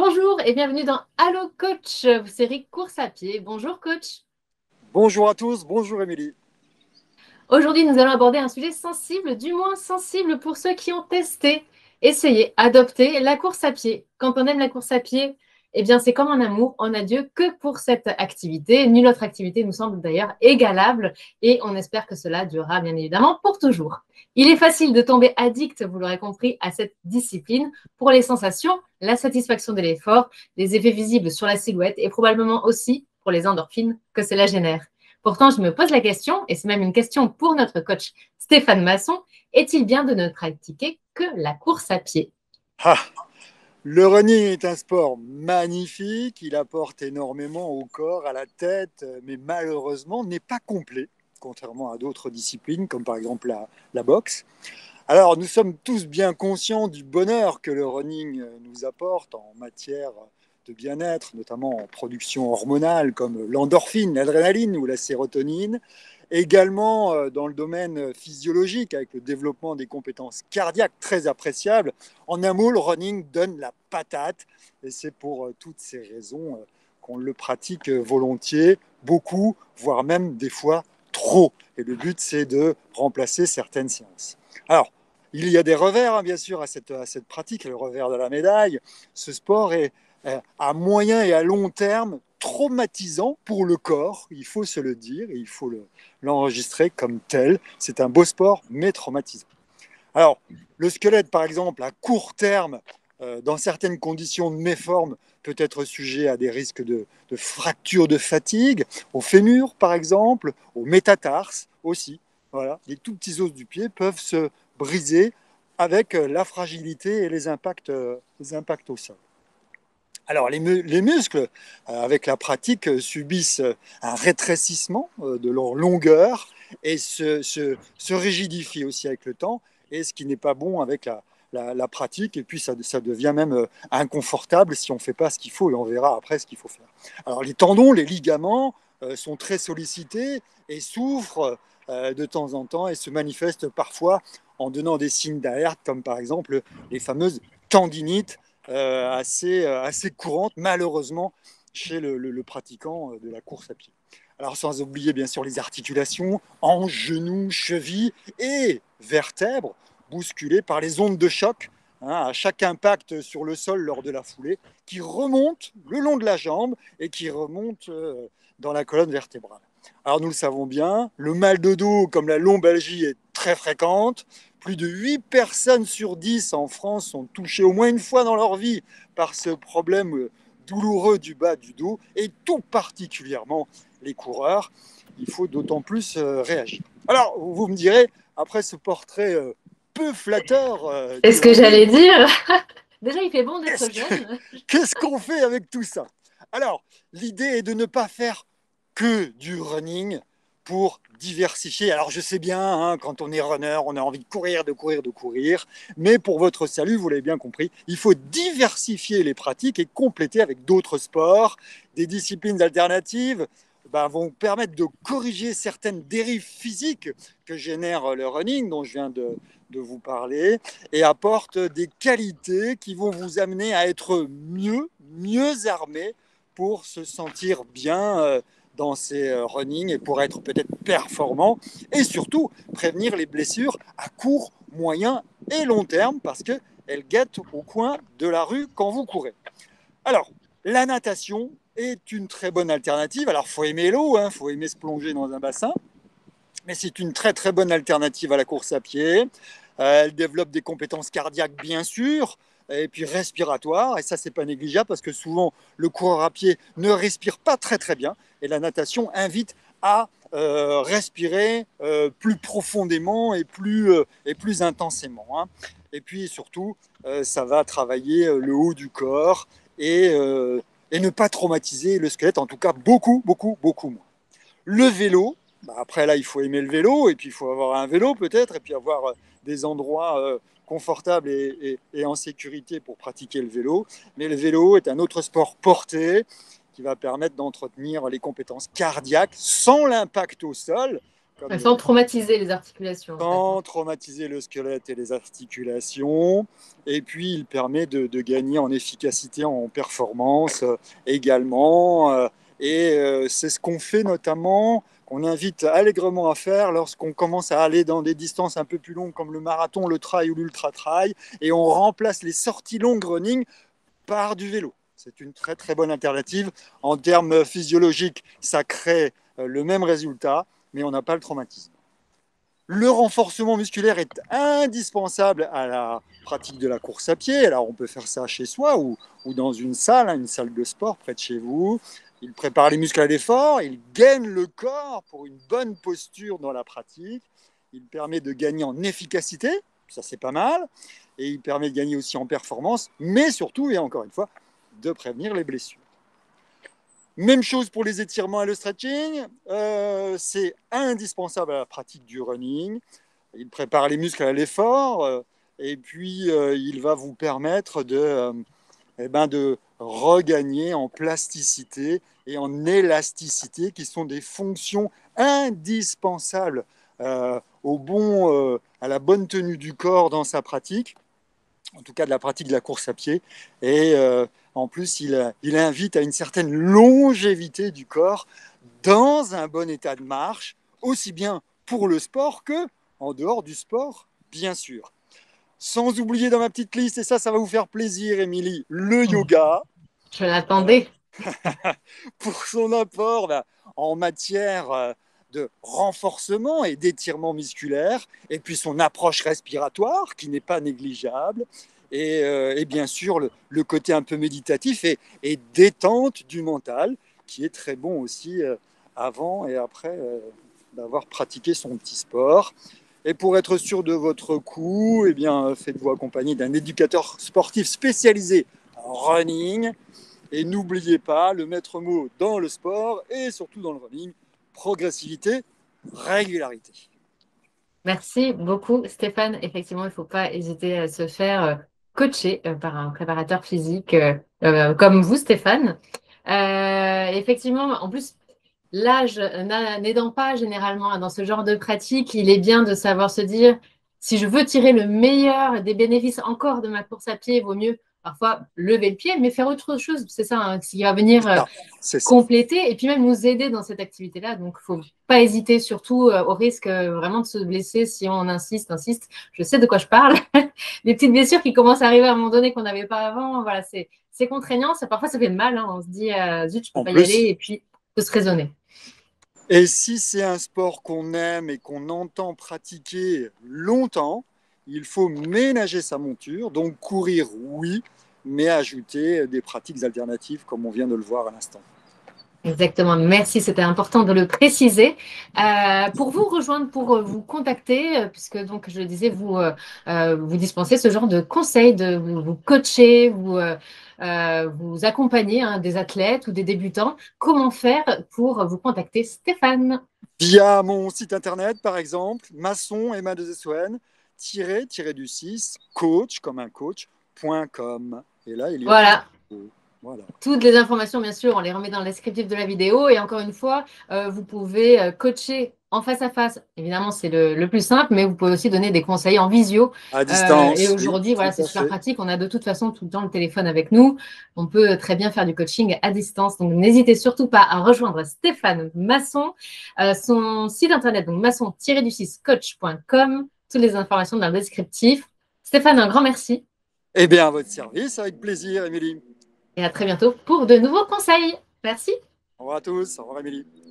Bonjour et bienvenue dans Allô Coach, série course à pied. Bonjour coach. Bonjour à tous, bonjour Émilie. Aujourd'hui, nous allons aborder un sujet sensible, du moins sensible pour ceux qui ont testé, essayé, adopté la course à pied. Quand on aime la course à pied, eh bien c'est comme un amour, on n'a Dieu que pour cette activité. Nulle autre activité nous semble d'ailleurs égalable et on espère que cela durera bien évidemment pour toujours. Il est facile de tomber addict, vous l'aurez compris, à cette discipline pour les sensations, la satisfaction de l'effort, les effets visibles sur la silhouette et probablement aussi pour les endorphines que cela génère. Pourtant, je me pose la question, et c'est même une question pour notre coach Stéphane Masson, est-il bien de ne pratiquer que la course à pied ? Le running est un sport magnifique, il apporte énormément au corps, à la tête, mais malheureusement n'est pas complet, contrairement à d'autres disciplines comme par exemple la boxe. Alors nous sommes tous bien conscients du bonheur que le running nous apporte en matière de bien-être, notamment en production hormonale comme l'endorphine, l'adrénaline ou la sérotonine. Également dans le domaine physiologique, avec le développement des compétences cardiaques très appréciables. En un mot, le running donne la patate. Et c'est pour toutes ces raisons qu'on le pratique volontiers, beaucoup, voire même des fois trop. Et le but, c'est de remplacer certaines séances. Alors, il y a des revers, hein, bien sûr, à cette pratique, le revers de la médaille. Ce sport est à moyen et à long terme traumatisant pour le corps, il faut se le dire, et il faut l'enregistrer comme tel. C'est un beau sport, mais traumatisant. Alors, le squelette, par exemple, à court terme, dans certaines conditions méformes, peut être sujet à des risques de fractures de fatigue, au fémur, par exemple, au métatarse aussi. Voilà, les tout petits os du pied peuvent se briser avec la fragilité et les impacts au sol. Alors les muscles, avec la pratique, subissent un rétrécissement de leur longueur et se rigidifient aussi avec le temps, et ce qui n'est pas bon avec la pratique, et puis ça devient même inconfortable si on ne fait pas ce qu'il faut, et on verra après ce qu'il faut faire. Alors les tendons, les ligaments sont très sollicités et souffrent de temps en temps et se manifestent parfois en donnant des signes d'alerte, comme par exemple les fameuses tendinites, assez courante malheureusement chez le pratiquant de la course à pied. Alors sans oublier bien sûr les articulations, hanches, genoux, chevilles et vertèbres bousculées par les ondes de choc à chaque impact sur le sol lors de la foulée, qui remontent le long de la jambe et qui remontent dans la colonne vertébrale. Alors nous le savons bien, le mal de dos comme la lombalgie est très fréquente. Plus de 8 personnes sur 10 en France sont touchées au moins une fois dans leur vie par ce problème douloureux du bas du dos, et tout particulièrement les coureurs. Il faut d'autant plus réagir. Alors, vous me direz, après ce portrait peu flatteur... C'est ce que j'allais dire. Déjà, il fait bon d'être jeune. Qu'est-ce qu'on fait avec tout ça? Alors, l'idée est de ne pas faire que du running pour diversifier. Alors je sais bien, hein, quand on est runner, on a envie de courir, mais pour votre salut, vous l'avez bien compris, il faut diversifier les pratiques et compléter avec d'autres sports. Des disciplines alternatives vont permettre de corriger certaines dérives physiques que génère le running, dont je viens de vous parler, et apportent des qualités qui vont vous amener à être mieux armé pour se sentir bien dans ces running et pour être peut-être performant, et surtout prévenir les blessures à court, moyen et long terme, parce qu'elles guettent au coin de la rue quand vous courez. Alors, la natation est une très bonne alternative. Alors, il faut aimer l'eau, hein, faut aimer se plonger dans un bassin, mais c'est une très très bonne alternative à la course à pied. Elle développe des compétences cardiaques, bien sûr, et puis respiratoire, et ça c'est pas négligeable parce que souvent le coureur à pied ne respire pas très bien, et la natation invite à respirer plus profondément et plus intensément, hein. Et puis surtout ça va travailler le haut du corps et ne pas traumatiser le squelette, en tout cas beaucoup moins. Le vélo, après là il faut aimer le vélo, et puis il faut avoir un vélo peut-être, et puis avoir des endroits confortable et en sécurité pour pratiquer le vélo. Mais le vélo est un autre sport porté qui va permettre d'entretenir les compétences cardiaques sans l'impact au sol, Sans traumatiser les articulations. Sans traumatiser le squelette et les articulations. Et puis, il permet de gagner en efficacité, en performance également. C'est ce qu'on fait notamment, qu'on invite allègrement à faire lorsqu'on commence à aller dans des distances un peu plus longues comme le marathon, le trail ou l'ultra-trail. Et on remplace les sorties longues running par du vélo. C'est une très, très bonne alternative. En termes physiologiques, ça crée le même résultat, mais on n'a pas le traumatisme. Le renforcement musculaire est indispensable à la pratique de la course à pied. Alors, on peut faire ça chez soi ou dans une salle de sport près de chez vous. Il prépare les muscles à l'effort, il gaine le corps pour une bonne posture dans la pratique. Il permet de gagner en efficacité, ça c'est pas mal. Et il permet de gagner aussi en performance, mais surtout, et encore une fois, de prévenir les blessures. Même chose pour les étirements et le stretching, c'est indispensable à la pratique du running. Il prépare les muscles à l'effort et puis il va vous permettre de regagner en plasticité et en élasticité qui sont des fonctions indispensables à la bonne tenue du corps dans sa pratique, en tout cas de la pratique de la course à pied. Et en plus, il invite à une certaine longévité du corps dans un bon état de marche, aussi bien pour le sport que en dehors du sport, bien sûr. Sans oublier dans ma petite liste, et ça va vous faire plaisir, Émilie, le yoga. Je l'attendais. Pour son apport en matière de renforcement et d'étirement musculaire, et puis son approche respiratoire qui n'est pas négligeable. Et bien sûr, le côté un peu méditatif et détente du mental, qui est très bon aussi avant et après d'avoir pratiqué son petit sport. Et pour être sûr de votre coup, faites-vous accompagner d'un éducateur sportif spécialisé en running. Et n'oubliez pas, le maître mot dans le sport et surtout dans le running, progressivité, régularité. Merci beaucoup, Stéphane. Effectivement, il ne faut pas hésiter à se faire coacher par un préparateur physique comme vous, Stéphane. Effectivement, en plus, l'âge n'aidant pas généralement dans ce genre de pratique, il est bien de savoir se dire, si je veux tirer le meilleur des bénéfices encore de ma course à pied, il vaut mieux parfois lever le pied, mais faire autre chose. C'est ça qui va venir compléter et puis même nous aider dans cette activité-là. Donc, il ne faut pas hésiter, surtout au risque vraiment de se blesser si on insiste. Je sais de quoi je parle. Les petites blessures qui commencent à arriver à un moment donné qu'on n'avait pas avant, voilà, c'est contraignant. Parfois, ça fait mal. On se dit, zut, je ne peux pas y aller. Et puis, il faut se raisonner. Et si c'est un sport qu'on aime et qu'on entend pratiquer longtemps, il faut ménager sa monture, donc courir, oui, mais ajouter des pratiques alternatives comme on vient de le voir à l'instant. Exactement, merci, c'était important de le préciser. Pour vous rejoindre, pour vous contacter, puisque donc je le disais, vous dispensez ce genre de conseils, vous coachez, vous accompagnez des athlètes ou des débutants. Comment faire pour vous contacter, Stéphane? Via mon site internet, par exemple, masson-coach, comme un coach.com. Et là, il y a toutes les informations, bien sûr, on les remet dans le descriptif de la vidéo. Et encore une fois, vous pouvez coacher en face à face. Évidemment, c'est le plus simple, mais vous pouvez aussi donner des conseils en visio. À distance. Et aujourd'hui, c'est super pratique. On a de toute façon tout le temps le téléphone avec nous. On peut très bien faire du coaching à distance. Donc, n'hésitez surtout pas à rejoindre Stéphane Masson. Son site internet, donc masson-coach.com. Toutes les informations dans le descriptif. Stéphane, un grand merci. Eh bien, à votre service, avec plaisir, Émilie. Et à très bientôt pour de nouveaux conseils. Merci. Au revoir à tous. Au revoir, Émilie.